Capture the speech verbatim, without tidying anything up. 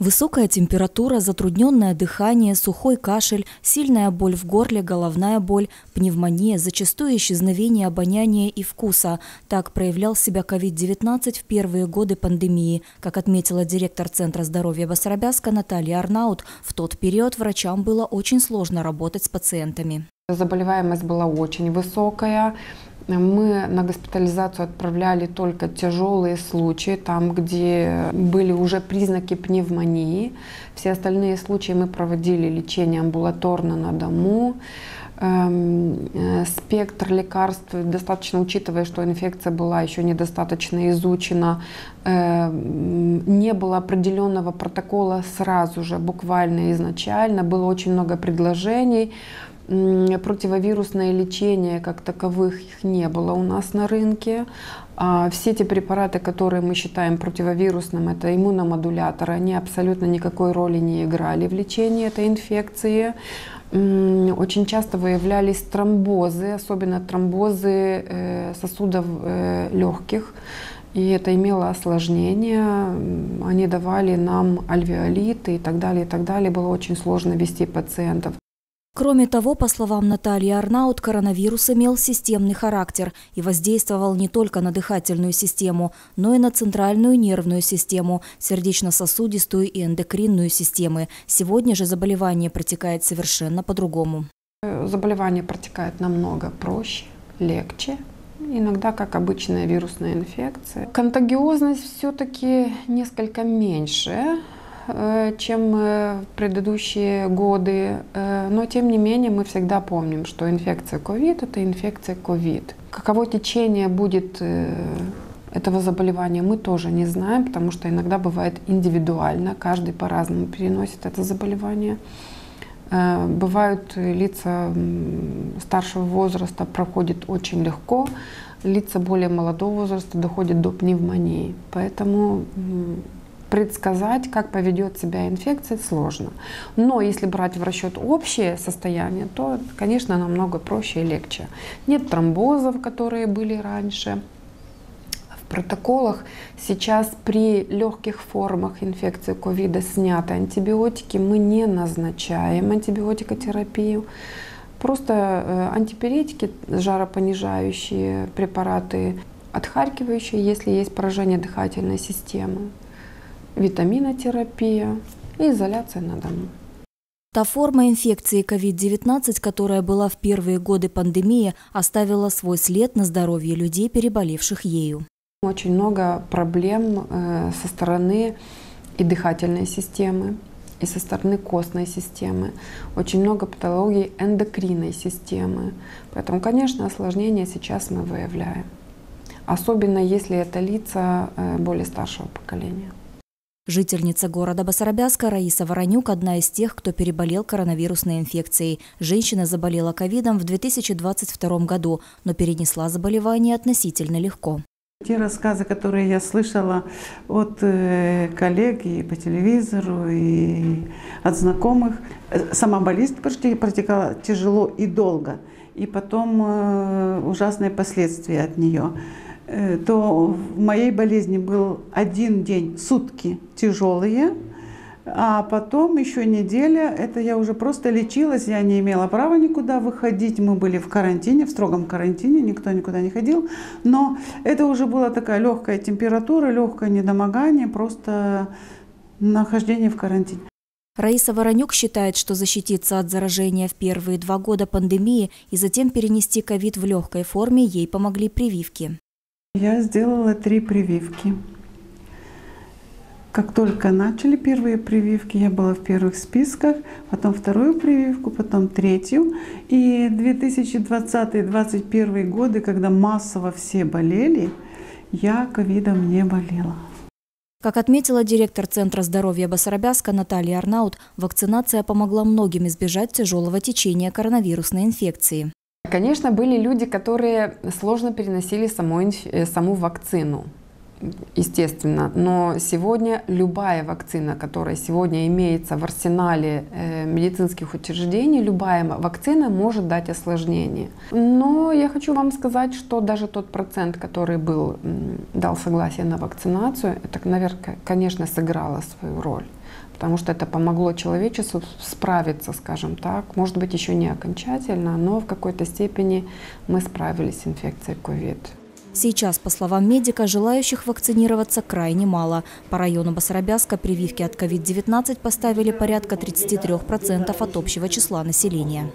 Высокая температура, затрудненное дыхание, сухой кашель, сильная боль в горле, головная боль, пневмония, зачастую исчезновение обоняния и вкуса. Так проявлял себя ковид девятнадцать в первые годы пандемии. Как отметила директор Центра здоровья Басарабяска Наталья Арнаут, в тот период врачам было очень сложно работать с пациентами. Заболеваемость была очень высокая. Мы на госпитализацию отправляли только тяжелые случаи, там, где были уже признаки пневмонии. Все остальные случаи мы проводили лечение амбулаторно на дому. Спектр лекарств, достаточно учитывая, что инфекция была еще недостаточно изучена, не было определенного протокола сразу же, буквально изначально. Было очень много предложений. Противовирусное лечение как таковых их не было у нас на рынке. Все те препараты, которые мы считаем противовирусным, это иммуномодуляторы, они абсолютно никакой роли не играли в лечении этой инфекции. Очень часто выявлялись тромбозы, особенно тромбозы сосудов легких. И это имело осложнения, они давали нам альвеолиты и так далее, и так далее. Было очень сложно вести пациентов. Кроме того, по словам Натальи Арнаут, коронавирус имел системный характер и воздействовал не только на дыхательную систему, но и на центральную нервную систему, сердечно-сосудистую и эндокринную системы. Сегодня же заболевание протекает совершенно по-другому. Заболевание протекает намного проще, легче. Иногда, как обычная вирусная инфекция. Контагиозность все-таки несколько меньше, чем в предыдущие годы, но тем не менее мы всегда помним, что инфекция ковид – это инфекция ковид. Каково течение будет этого заболевания, мы тоже не знаем, потому что иногда бывает индивидуально, каждый по-разному переносит это заболевание. Бывают лица старшего возраста проходят очень легко, лица более молодого возраста доходят до пневмонии, поэтому предсказать, как поведет себя инфекция, сложно. Но если брать в расчет общее состояние, то, конечно, намного проще и легче. Нет тромбозов, которые были раньше. В протоколах сейчас при легких формах инфекции ковида сняты антибиотики. Мы не назначаем антибиотикотерапию. Просто антипиретики, жаропонижающие препараты, отхаркивающие, если есть поражение дыхательной системы. Витаминотерапия и изоляция на дому. Та форма инфекции ковид девятнадцать, которая была в первые годы пандемии, оставила свой след на здоровье людей, переболевших ею. Очень много проблем со стороны и дыхательной системы, и со стороны костной системы. Очень много патологий эндокринной системы. Поэтому, конечно, осложнения сейчас мы выявляем. Особенно если это лица более старшего поколения. Жительница города Басарабяска Раиса Воронюк – одна из тех, кто переболел коронавирусной инфекцией. Женщина заболела ковидом в две тысячи двадцать втором году, но перенесла заболевание относительно легко. Те рассказы, которые я слышала от коллег и по телевизору, и от знакомых, сама болезнь протекала тяжело и долго, и потом ужасные последствия от нее. То в моей болезни был один день, сутки тяжелые, а потом еще неделя, это я уже просто лечилась, я не имела права никуда выходить, мы были в карантине, в строгом карантине, никто никуда не ходил, но это уже была такая легкая температура, легкое недомогание, просто нахождение в карантине. Раиса Воронюк считает, что защититься от заражения в первые два года пандемии и затем перенести ковид в легкой форме ей помогли прививки. Я сделала три прививки. Как только начали первые прививки, я была в первых списках, потом вторую прививку, потом третью. И две тысячи двадцатый — две тысячи двадцать первый годы, когда массово все болели, я ковидом не болела. Как отметила директор Центра здоровья Басарабяска Наталья Арнаут, вакцинация помогла многим избежать тяжелого течения коронавирусной инфекции. Конечно, были люди, которые сложно переносили саму, саму вакцину. естественно. Но сегодня любая вакцина, которая сегодня имеется в арсенале медицинских учреждений, любая вакцина может дать осложнение. Но я хочу вам сказать, что даже тот процент, который был, дал согласие на вакцинацию, это, наверное, конечно, сыграло свою роль. Потому что это помогло человечеству справиться, скажем так, может быть, еще не окончательно, но в какой-то степени мы справились с инфекцией ковид. Сейчас, по словам медика, желающих вакцинироваться крайне мало. По району Басарабяска прививки от ковид девятнадцать поставили порядка тридцати трёх процентов от общего числа населения.